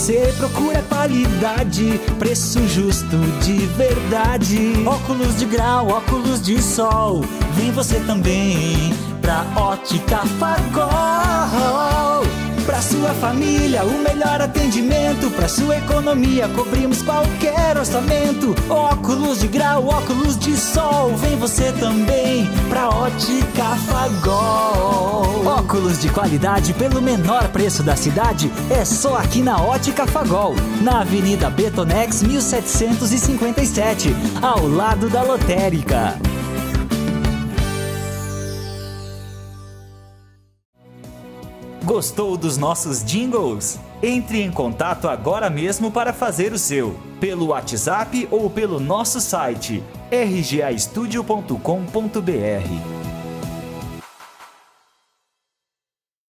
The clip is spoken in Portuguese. você procura qualidade, preço justo de verdade. Óculos de grau, óculos de sol, vem você também pra Ótica Fagol. Pra sua família, o melhor atendimento, pra sua economia, cobrimos qualquer orçamento. Óculos de grau, óculos de sol, vem você também pra Ótica Fagol. Óculos de qualidade pelo menor preço da cidade, é só aqui na Ótica Fagol, na Avenida Betonex 1757, ao lado da Lotérica. Gostou dos nossos jingles? Entre em contato agora mesmo para fazer o seu, pelo WhatsApp ou pelo nosso site rgastudio.com.br.